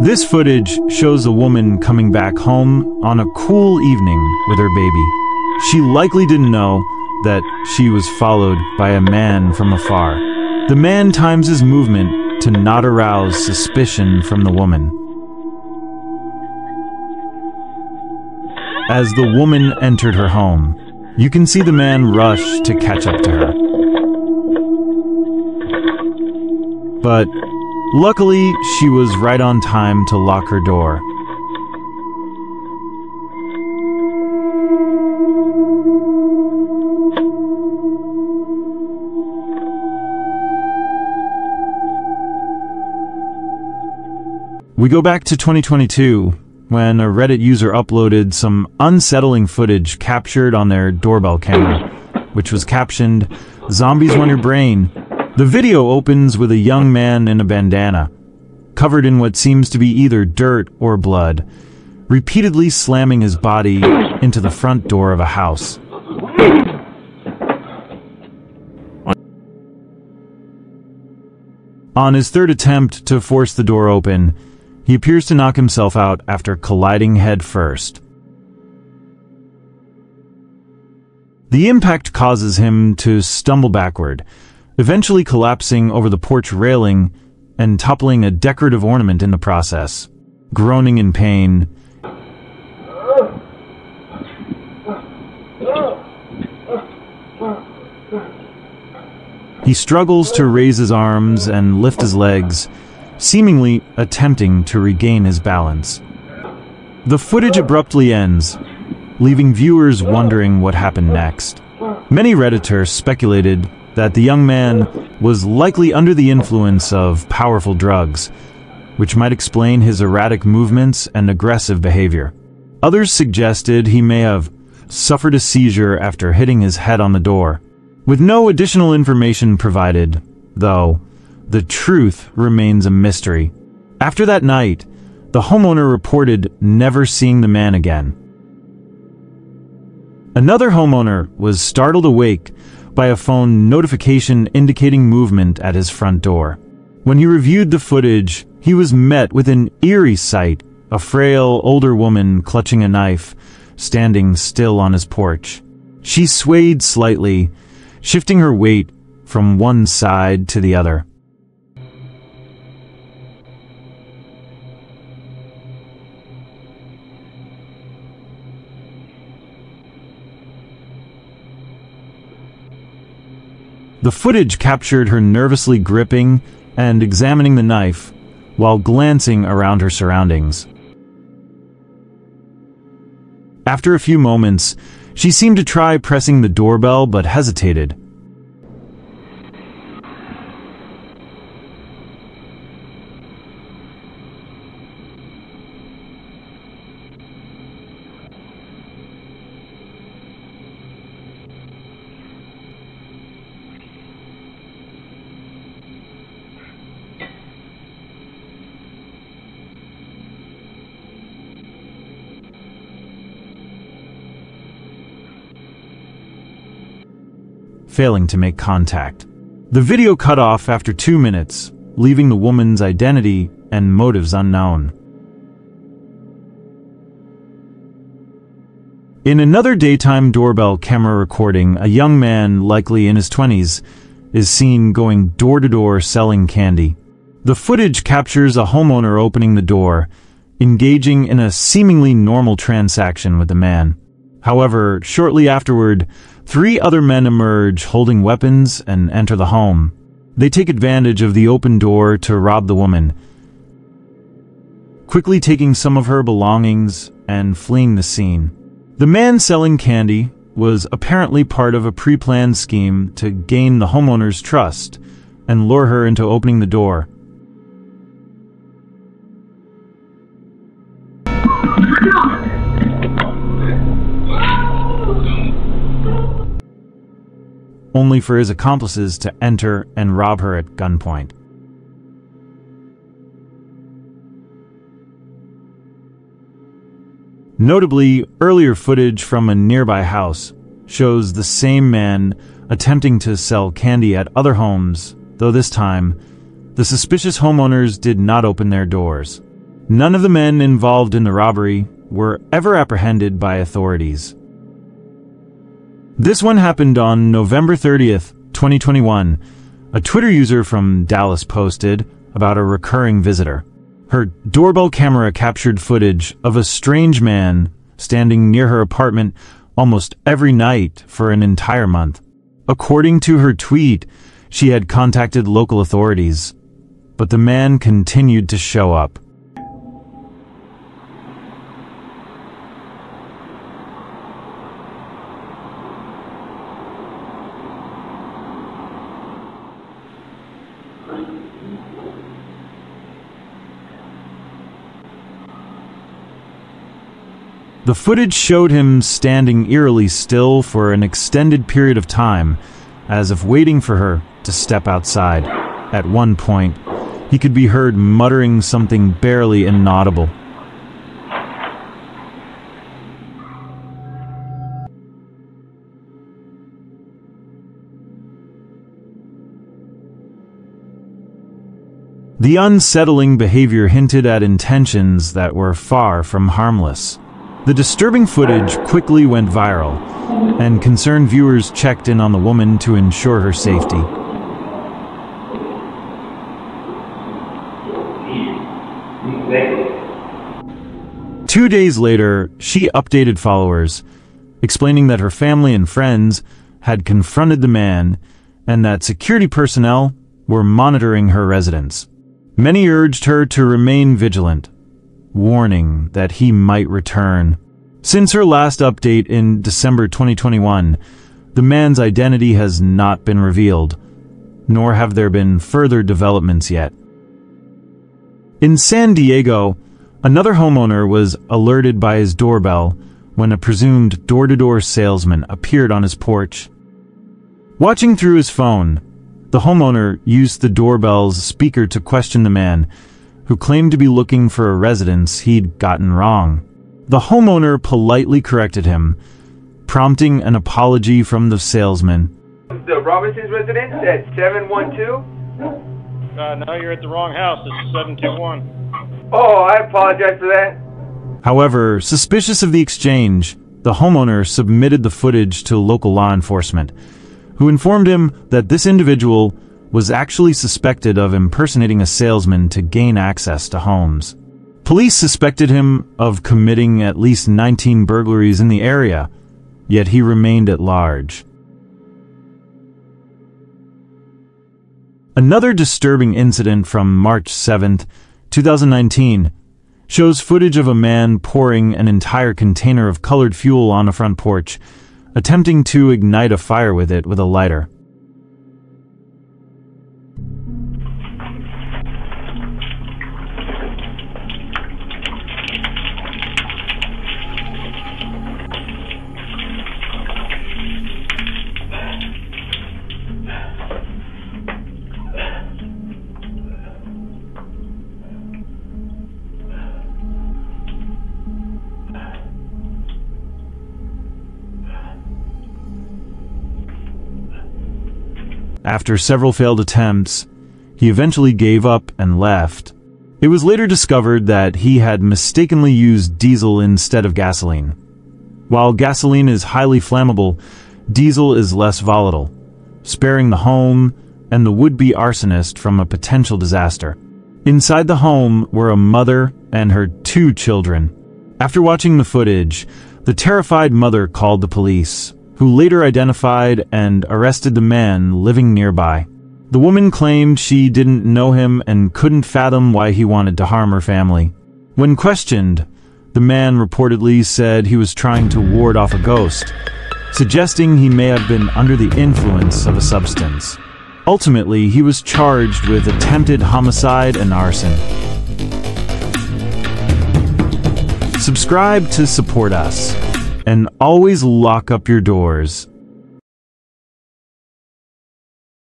This footage shows a woman coming back home on a cool evening with her baby. She likely didn't know that she was followed by a man from afar. The man times his movement to not arouse suspicion from the woman. As the woman entered her home, you can see the man rush to catch up to her. But luckily, she was right on time to lock her door. We go back to 2022, when a Reddit user uploaded some unsettling footage captured on their doorbell camera, which was captioned, "Zombies Want Your Brain." The video opens with a young man in a bandana, covered in what seems to be either dirt or blood, repeatedly slamming his body into the front door of a house. On his third attempt to force the door open, he appears to knock himself out after colliding head first. The impact causes him to stumble backward, eventually collapsing over the porch railing and toppling a decorative ornament in the process. Groaning in pain, he struggles to raise his arms and lift his legs, seemingly attempting to regain his balance. The footage abruptly ends, leaving viewers wondering what happened next. Many Redditors speculated that the young man was likely under the influence of powerful drugs, which might explain his erratic movements and aggressive behavior. Others suggested he may have suffered a seizure after hitting his head on the door. With no additional information provided, though, the truth remains a mystery. After that night, the homeowner reported never seeing the man again. Another homeowner was startled awake by a phone notification indicating movement at his front door. When he reviewed the footage, he was met with an eerie sight, a frail older woman clutching a knife, standing still on his porch. She swayed slightly, shifting her weight from one side to the other. The footage captured her nervously gripping and examining the knife while glancing around her surroundings. After a few moments, she seemed to try pressing the doorbell but hesitated. Failing to make contact. The video cut off after 2 minutes, leaving the woman's identity and motives unknown. In another daytime doorbell camera recording, a young man, likely in his 20s, is seen going door-to-door selling candy. The footage captures a homeowner opening the door, engaging in a seemingly normal transaction with the man. However, shortly afterward, 3 other men emerge holding weapons and enter the home. They take advantage of the open door to rob the woman, quickly taking some of her belongings and fleeing the scene. The man selling candy was apparently part of a pre-planned scheme to gain the homeowner's trust and lure her into opening the door. Only for his accomplices to enter and rob her at gunpoint. Notably, earlier footage from a nearby house shows the same man attempting to sell candy at other homes, though this time, the suspicious homeowners did not open their doors. None of the men involved in the robbery were ever apprehended by authorities. This one happened on November 30th, 2021. A Twitter user from Dallas posted about a recurring visitor. Her doorbell camera captured footage of a strange man standing near her apartment almost every night for an entire month. According to her tweet, she had contacted local authorities, but the man continued to show up. The footage showed him standing eerily still for an extended period of time, as if waiting for her to step outside. At one point, he could be heard muttering something barely inaudible. The unsettling behavior hinted at intentions that were far from harmless. The disturbing footage quickly went viral, and concerned viewers checked in on the woman to ensure her safety. Two days later, she updated followers, explaining that her family and friends had confronted the man and that security personnel were monitoring her residence. Many urged her to remain vigilant, warning that he might return. Since her last update in December 2021, the man's identity has not been revealed, nor have there been further developments yet. In San Diego, another homeowner was alerted by his doorbell when a presumed door-to-door salesman appeared on his porch. Watching through his phone, the homeowner used the doorbell's speaker to question the man, who claimed to be looking for a residence he'd gotten wrong. The homeowner politely corrected him, prompting an apology from the salesman. The Robinson's residence at 712? No, you're at the wrong house. It's 721. Oh, I apologize for that. However, suspicious of the exchange, the homeowner submitted the footage to local law enforcement, who informed him that this individual was actually suspected of impersonating a salesman to gain access to homes. Police suspected him of committing at least 19 burglaries in the area, yet he remained at large. Another disturbing incident from March 7th, 2019, shows footage of a man pouring an entire container of colored fuel on a front porch, attempting to ignite a fire with it with a lighter. After several failed attempts, he eventually gave up and left. It was later discovered that he had mistakenly used diesel instead of gasoline. While gasoline is highly flammable, diesel is less volatile, sparing the home and the would-be arsonist from a potential disaster. Inside the home were a mother and her two children. After watching the footage, the terrified mother called the police, who later identified and arrested the man living nearby. The woman claimed she didn't know him and couldn't fathom why he wanted to harm her family. When questioned, the man reportedly said he was trying to ward off a ghost, suggesting he may have been under the influence of a substance. Ultimately, he was charged with attempted homicide and arson. Subscribe to support us. And always lock up your doors.